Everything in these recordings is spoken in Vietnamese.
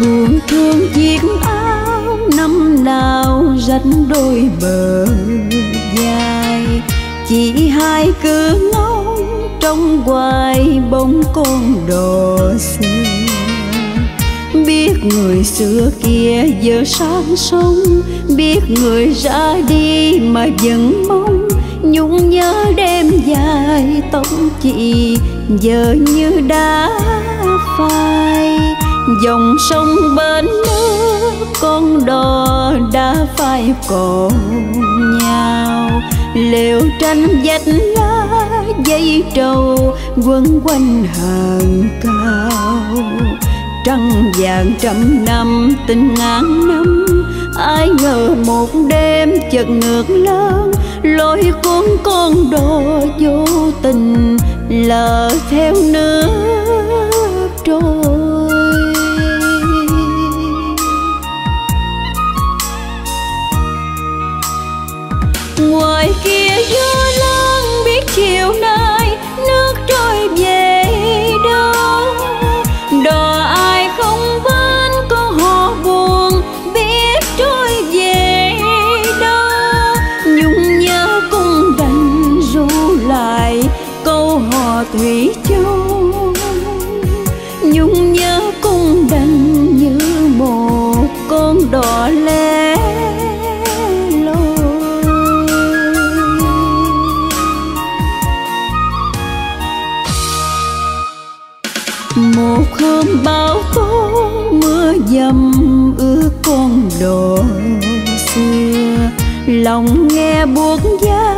buồn thương chiếc áo năm nào rách đôi bờ dài, chỉ hai cứ ngóng trong hoài bóng con đò xưa. Biết người xưa kia giờ sang sông, biết người ra đi mà vẫn mong nhung nhớ đêm dài tóc chị giờ như đã phai. Dòng sông bên nước con đò đã phai còn nhau, lều tranh vách lá dây trầu quấn quanh hàng cao. Trăng vàng trăm năm tình ngàn năm, ai ngờ một đêm chợt ngược lớn, lối cuốn con đò vô tình lờ theo nước trôi. Ngoài kia gió lớn biết chiều nay nước trôi về đâu, đò ai không bên có họ buồn biết trôi về đâu. Nhung nhớ cũng đành ru lại câu hò thủy châu, nhung nhớ cũng đành như một con đò lẻ. Một hôm bão tố mưa dầm ướt con đò xưa, lòng nghe buốt giá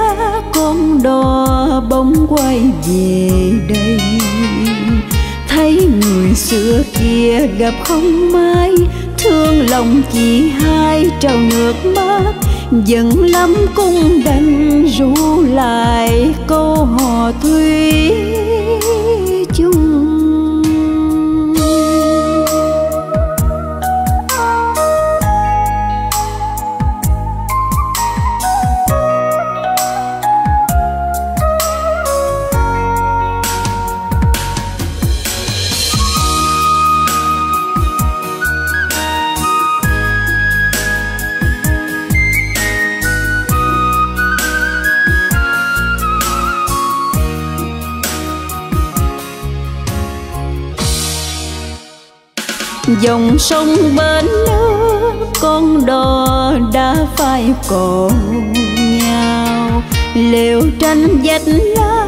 con đò bỗng quay về đây. Thấy người xưa kia gặp không may, thương lòng chị hai trào nước mắt. Giận lắm cũng đành ru lại câu hò thủy chung. Dòng sông bên nước con đò đã phai còn nhau, lều tranh vách lá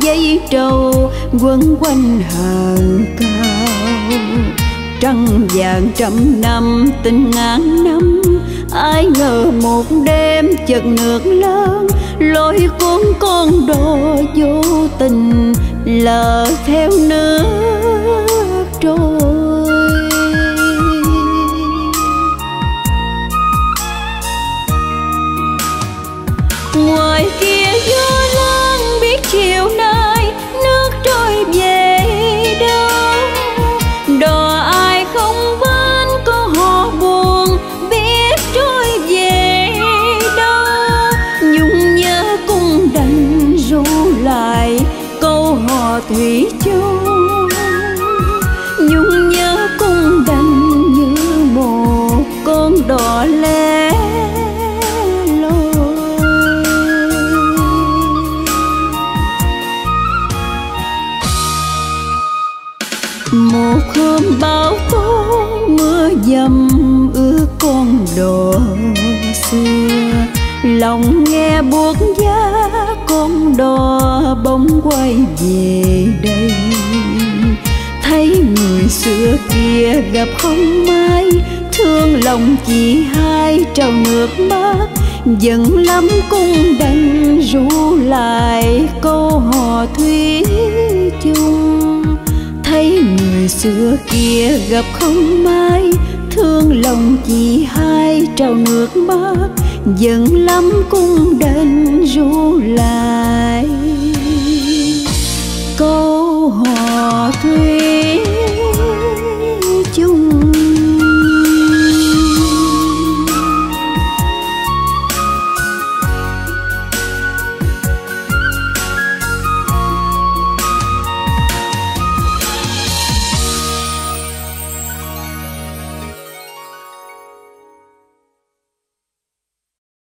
dây trầu quấn quanh hàng cao. Trăng vàng trăm năm tình ngàn năm, ai ngờ một đêm chợt ngược lớn, lối cuốn con đò vô tình lờ theo nước trôi. Ngoài kia gió lớn biết chiều nay nước trôi về đâu, đò ai không bên có họ buồn biết trôi về đâu. Nhung nhớ cũng đành ru lại câu hò thủy châu, nhung nhớ cũng đành như một con đò lẻ. Một hôm bão tố mưa dầm ướt con đò xưa, lòng nghe buốt giá con đò bỗng quay về đây. Thấy người xưa kia gặp không may, thương lòng chị hai trào nước mắt. Giận lắm cũng đành ru lại câu hò thủy chung. Thấy người xưa kia gặp không may, thương lòng chị hai trào nước mắt. Giận lắm cũng đành ru lại câu hò thủy